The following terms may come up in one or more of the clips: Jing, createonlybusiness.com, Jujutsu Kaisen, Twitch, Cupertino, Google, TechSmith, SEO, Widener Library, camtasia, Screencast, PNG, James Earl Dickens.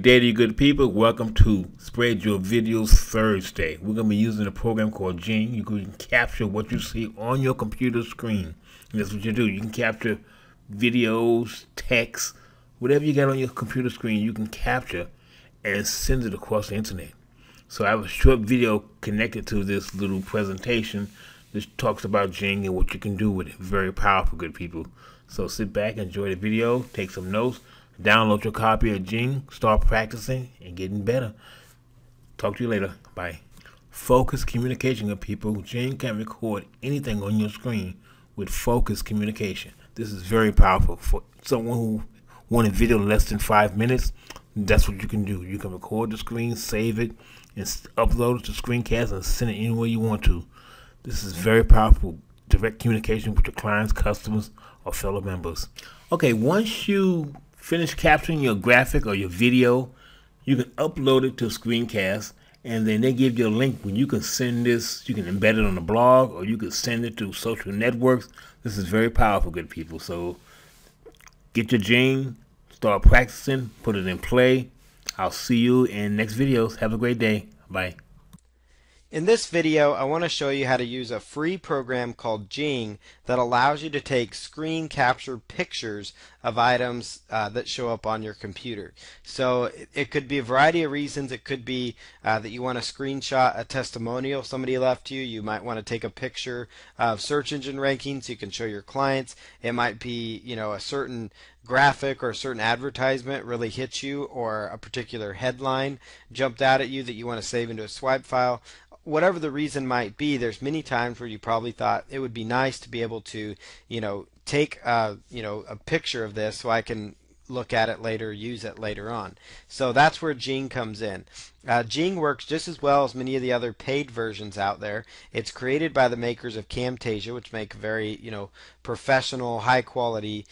Daily good people, welcome to Spread Your Videos Thursday. We're going to be using a program called Jing. You can capture what you see on your computer screen. And that's what you do. You can capture videos, text, whatever you got on your computer screen, you can capture and send it across the internet. So I have a short video connected to this little presentation that talks about Jing and what you can do with it. Very powerful, good people. So sit back, enjoy the video, take some notes. Download your copy of Jing, start practicing and getting better. Talk to you later. Bye. Focused communication with people. Jing can record anything on your screen with focused communication. This is very powerful. For someone who wants a video less than 5 minutes, that's what you can do. You can record the screen, save it, and upload it to Screencast and send it anywhere you want to. This is very powerful. Direct communication with your clients, customers, or fellow members. Okay, once you finish capturing your graphic or your video, you can upload it to Screencast, and then they give you a link when you can send this. You can embed it on a blog, or you can send it to social networks. This is very powerful, good people. So get your Jing, start practicing, put it in play. I'll see you in next videos. Have a great day. Bye. In this video, I want to show you how to use a free program called Jing that allows you to take screen capture pictures of items that show up on your computer. So it could be a variety of reasons. It could be that you want to screenshot a testimonial somebody left you. You might want to take a picture of search engine rankings so you can show your clients. It might be, you know, a certain graphic or a certain advertisement really hit you, or a particular headline jumped out at you that you want to save into a swipe file. Whatever the reason might be, there's many times where you probably thought it would be nice to be able to, you know, take a picture of this so I can look at it later, use it later on. So that's where Jing comes in. Jing works just as well as many of the other paid versions out there. It's created by the makers of Camtasia, which make very, you know, professional, high quality,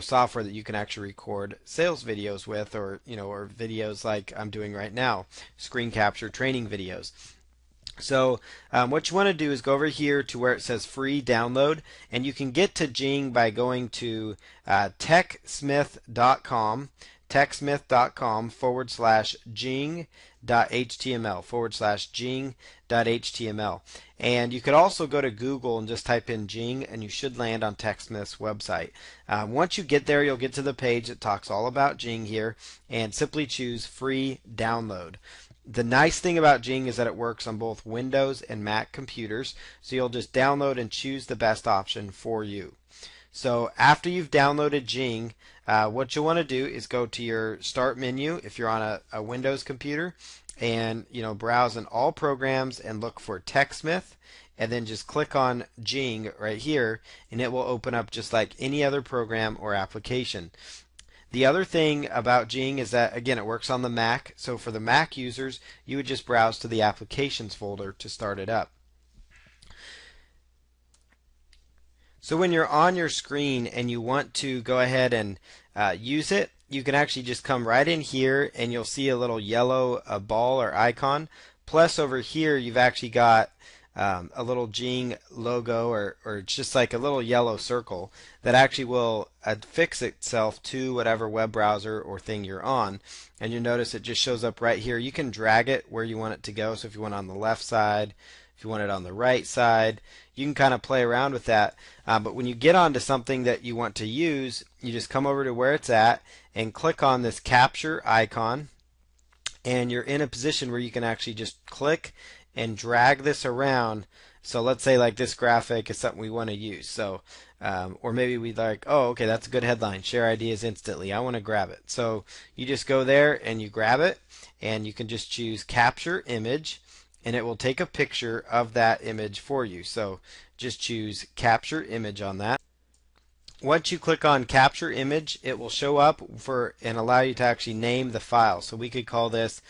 software that you can actually record sales videos with, or, you know, or videos like I'm doing right now, screen capture training videos. So what you want to do is go over here to where it says free download, and you can get to Jing by going to techsmith.com /jing.html /jing.html. And you could also go to Google and just type in Jing, and you should land on TechSmith's website. Once you get there, you'll get to the page that talks all about Jing here, and simply choose free download. The nice thing about Jing is that it works on both Windows and Mac computers, so you'll just download and choose the best option for you. So after you've downloaded Jing, what you'll want to do is go to your Start menu if you're on a Windows computer, and, you know, browse in all programs and look for TechSmith, and then just click on Jing right here, and it will open up just like any other program or application. The other thing about Jing is that, again, it works on the Mac. So for the Mac users, you would just browse to the Applications folder to start it up. So when you're on your screen and you want to go ahead and use it, you can actually just come right in here, and you'll see a little yellow ball or icon. Plus over here, you've actually got a little Jing logo, or just like a little yellow circle that actually will affix itself to whatever web browser or thing you're on. And you notice it just shows up right here. You can drag it where you want it to go. So if you want it on the left side, if you want it on the right side, you can kind of play around with that. But when you get onto something that you want to use, you just come over to where it's at and click on this capture icon. And you're in a position where you can actually just click and drag this around. So let's say like this graphic is something we want to use. So or maybe we'd like, oh, okay, that's a good headline, share ideas instantly, I want to grab it. So you just go there and you grab it, and you can just choose capture image, and it will take a picture of that image for you. So just choose capture image on that. Once you click on capture image, it will show up for and allow you to actually name the file. So we could call this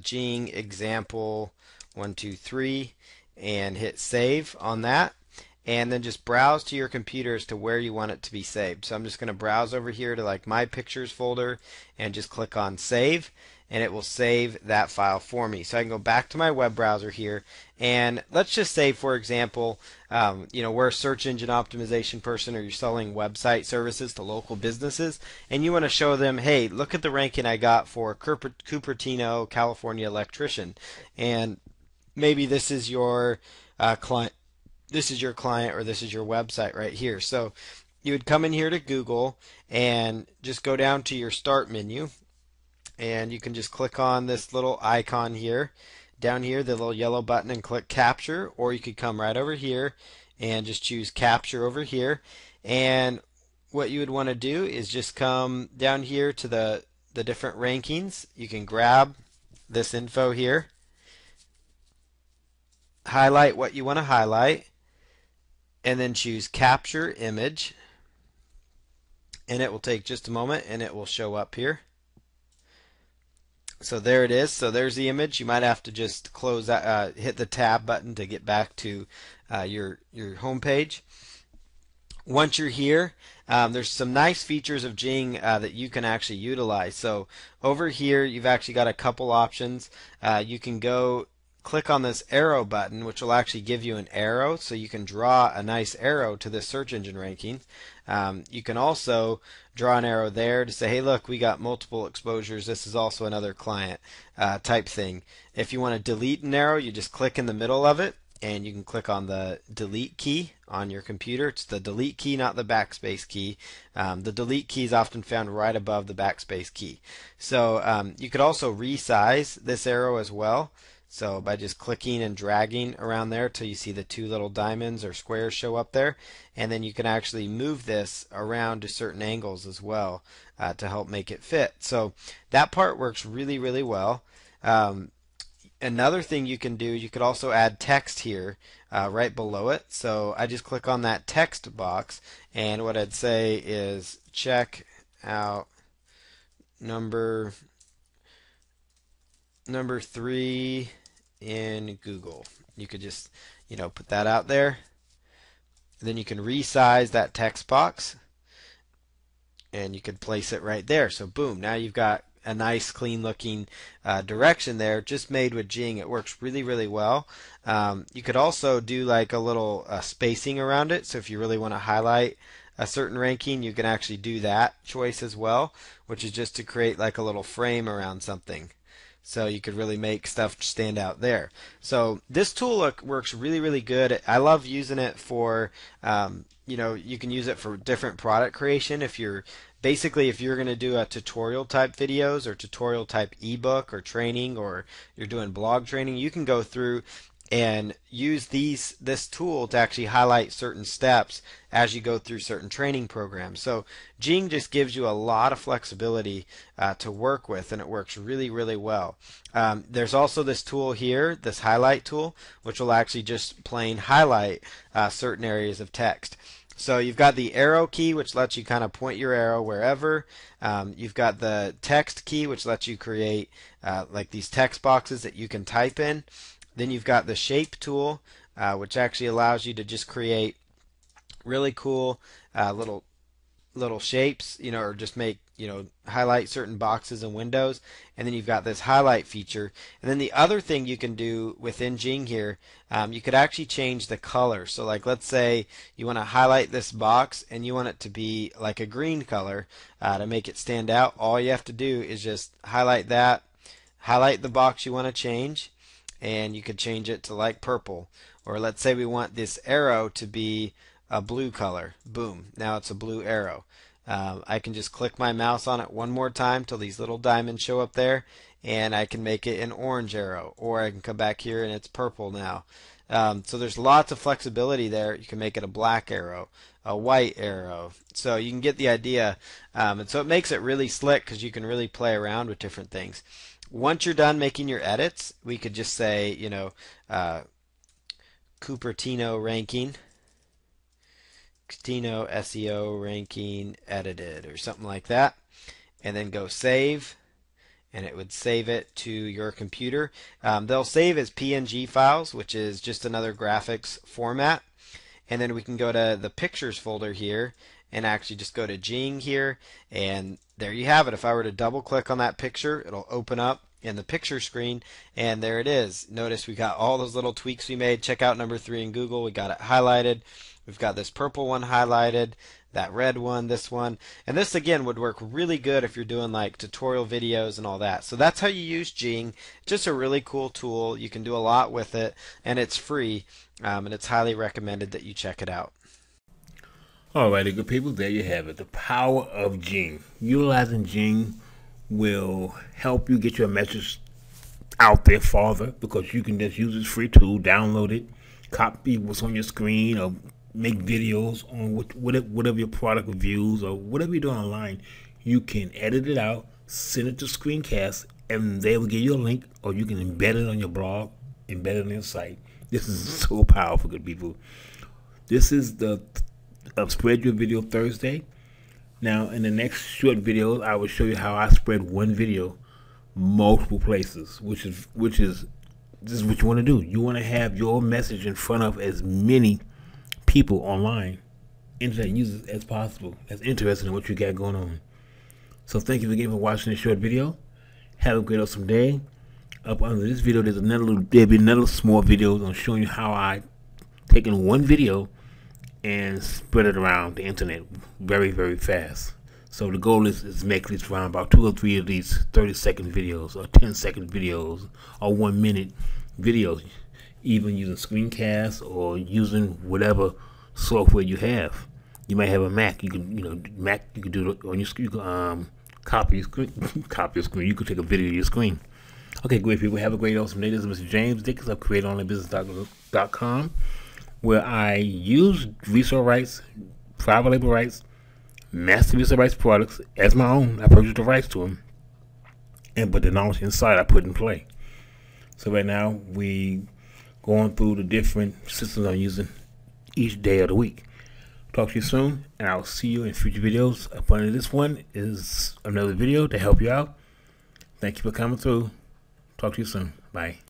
Jing example 1, 2, 3, and hit save on that, and then just browse to your computer as to where you want it to be saved. So I'm just going to browse over here to like my pictures folder and just click on save, and it will save that file for me. So I can go back to my web browser here, and let's just say, for example, we're a search engine optimization person, or you're selling website services to local businesses, and you want to show them, hey, look at the ranking I got for Cupertino, California electrician. And maybe this is your client, or this is your website right here. So you would come in here to Google and just go down to your Start menu, and you can just click on this little icon here, down here, the little yellow button, and click Capture, or you could come right over here and just choose Capture over here. And what you would want to do is just come down here to the different rankings. You can grab this info here, highlight what you want to highlight, and then choose Capture Image, and it will take just a moment and it will show up here. So there it is. So there's the image. You might have to just close that, hit the tab button to get back to your home page. Once you're here, there's some nice features of Jing that you can actually utilize. So over here, you've actually got a couple options. You can go click on this arrow button, which will actually give you an arrow, so you can draw a nice arrow to the search engine ranking. You can also draw an arrow there to say, hey, look, we got multiple exposures, this is also another client, type thing. If you want to delete an arrow, you just click in the middle of it, and you can click on the delete key on your computer. It's the delete key, not the backspace key. The delete key is often found right above the backspace key. So you could also resize this arrow as well. So by just clicking and dragging around there till you see the two little diamonds or squares show up there, and then you can actually move this around to certain angles as well to help make it fit. So that part works really, really well. Another thing you can do, you could also add text here right below it. So I just click on that text box, and what I'd say is check out number 3 in Google. You could just, put that out there. Then you can resize that text box, and you could place it right there. So boom, now you've got a nice clean looking direction there, just made with Jing. It works really, really well. You could also do like a little spacing around it. So if you really want to highlight a certain ranking, you can actually do that choice as well, which is just to create like a little frame around something. So you could really make stuff stand out there. So this tool works really, really good. I love using it for, you can use it for different product creation. If you're going to do a tutorial type videos or tutorial type ebook or training, or you're doing blog training, you can go through and use this tool to actually highlight certain steps as you go through certain training programs. So Jing just gives you a lot of flexibility to work with, and it works really, really well. There's also this tool here, this highlight tool, which will actually just plain highlight certain areas of text. So you've got the arrow key, which lets you kind of point your arrow wherever. You've got the text key, which lets you create like these text boxes that you can type in. Then you've got the shape tool, which actually allows you to just create really cool little shapes, or just make, highlight certain boxes and windows. And then you've got this highlight feature. And then the other thing you can do within Jing here, you could actually change the color. So like, let's say you want to highlight this box and you want it to be like a green color to make it stand out. All you have to do is just highlight that, highlight the box you want to change, and you could change it to like purple. Or let's say we want this arrow to be a blue color. Boom, now it's a blue arrow. I can just click my mouse on it one more time till these little diamonds show up there, and I can make it an orange arrow, or I can come back here and it's purple now. So there's lots of flexibility there. You can make it a black arrow, a white arrow. So you can get the idea. And so it makes it really slick because you can really play around with different things. Once you're done making your edits, we could just say, Cupertino ranking, Cupertino SEO ranking edited, or something like that, and then go save, and it would save it to your computer. They'll save as PNG files, which is just another graphics format, and then we can go to the pictures folder here, and actually just go to Jing here, and there you have it. If I were to double click on that picture, it'll open up in the picture screen, and there it is. Notice we got all those little tweaks we made. Check out number 3 in Google. We got it highlighted. We've got this purple one highlighted, that red one, this one, and this again would work really good if you're doing like tutorial videos and all that. So that's how you use Jing. Just a really cool tool. You can do a lot with it, and it's free, and it's highly recommended that you check it out. Alrighty, good people, there you have it. The power of Jing. Utilizing Jing will help you get your message out there farther, because you can just use this free tool, download it, copy what's on your screen, or make videos on whatever your product reviews or whatever you're doing online. You can edit it out, send it to Screencast, and they will give you a link, or you can embed it on your blog, embed it on your site. This is so powerful, good people. This is the Spread Your Video Thursday. Now, in the next short videos, I will show you how I spread one video multiple places, which is what you want to do. You want to have your message in front of as many people online, internet users, as possible. That's interested in what you got going on. So thank you again for watching this short video. Have a great awesome day. Up under this video, there'll be another small video on showing you how I taken one video and spread it around the internet very, very fast. So the goal is make this round about 2 or 3 of these 30-second videos, or 10-second videos, or 1-minute videos, even using Screencast or using whatever software you have. You might have a Mac. You can, Mac. You can do it on your screen. You can, copy your screen. You can take a video of your screen. Okay, great people. Have a great awesome day. This is Mr. James Dickens of createonlybusiness.com. where I use resale rights, private label rights, master resale rights products as my own. I purchased the rights to them, but the knowledge inside I put in play. So right now we going through the different systems I'm using each day of the week. Talk to you soon, and I'll see you in future videos. Up under this one is another video to help you out. Thank you for coming through. Talk to you soon. Bye.